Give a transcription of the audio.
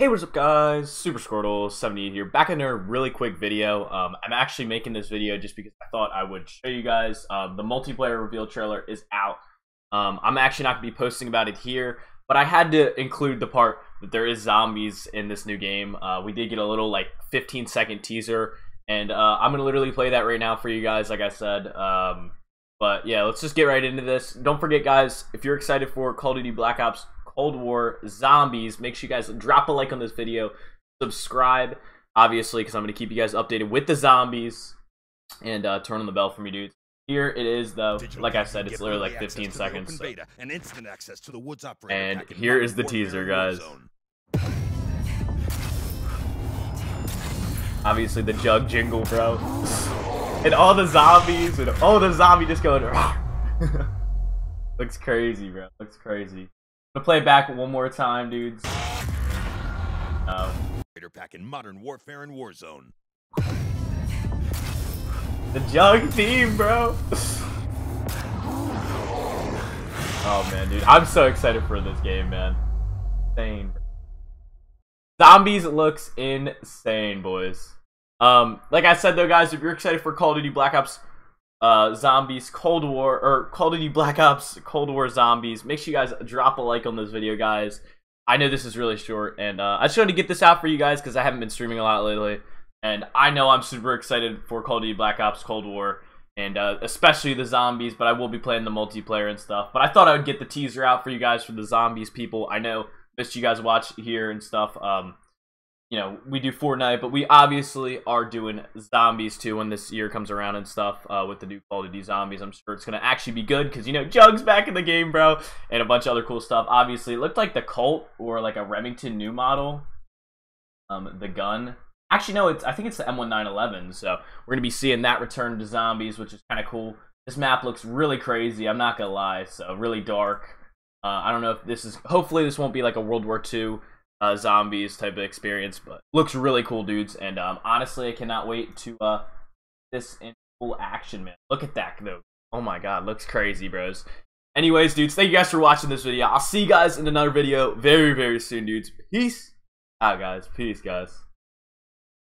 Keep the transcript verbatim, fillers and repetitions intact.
Hey, what's up guys, SuperSquirtle seventy-eight here, back in there, really quick video. Um, I'm actually making this video just because I thought I would show you guys, uh, the multiplayer reveal trailer is out. Um, I'm actually not going to be posting about it here, but I had to include the part that there is zombies in this new game. Uh, we did get a little like fifteen second teaser, and uh, I'm going to literally play that right now for you guys, like I said. Um, but yeah, let's just get right into this. Don't forget guys, if you're excited for Call of Duty Black Ops Cold War zombies, make sure you guys drop a like on this video, subscribe obviously because I'm going to keep you guys updated with the zombies, and uh turn on the bell for me, dudes. Here it is though, like I said, it's literally like fifteen seconds, so. And instant access to the woods operator, and here is the teaser guys. Obviously the jug jingle, bro, and all the zombies and all the zombie just going looks crazy, bro, looks crazy. I'm gonna play it back one more time, dudes. Oh. Pack in modern warfare and Warzone. The jug team, bro. Oh man, dude, I'm so excited for this game, man. Insane. Zombies looks insane, boys. Um, like I said though, guys, if you're excited for Call of Duty Black Ops Uh, zombies Cold War, or Call of Duty Black Ops Cold War zombies, make sure you guys drop a like on this video guys. I know this is really short, and uh, I just wanted to get this out for you guys because I haven't been streaming a lot lately, and I know I'm super excited for Call of Duty Black Ops Cold War, and uh, especially the zombies, but I will be playing the multiplayer and stuff. But I thought I would get the teaser out for you guys for the zombies, people. I know missed you guys watch here and stuff. um You know, we do Fortnite, but we obviously are doing zombies too when this year comes around and stuff, uh, with the new Call of Duty zombies. I'm sure it's going to actually be good because, you know, Jug's back in the game, bro, and a bunch of other cool stuff. Obviously, it looked like the Colt or like a Remington new model, um, the gun. Actually, no, it's, I think it's the M nineteen eleven, so we're going to be seeing that return to zombies, which is kind of cool. This map looks really crazy, I'm not going to lie, so really dark. Uh, I don't know if this is, hopefully this won't be like a World War Two. Uh, zombies type of experience, but looks really cool, dudes. And um, honestly, I cannot wait to uh this in full action, man. Look at that though. Oh my god, looks crazy, bros. Anyways, dudes, thank you guys for watching this video. I'll see you guys in another video very very soon, dudes. Peace out, guys. Peace, guys.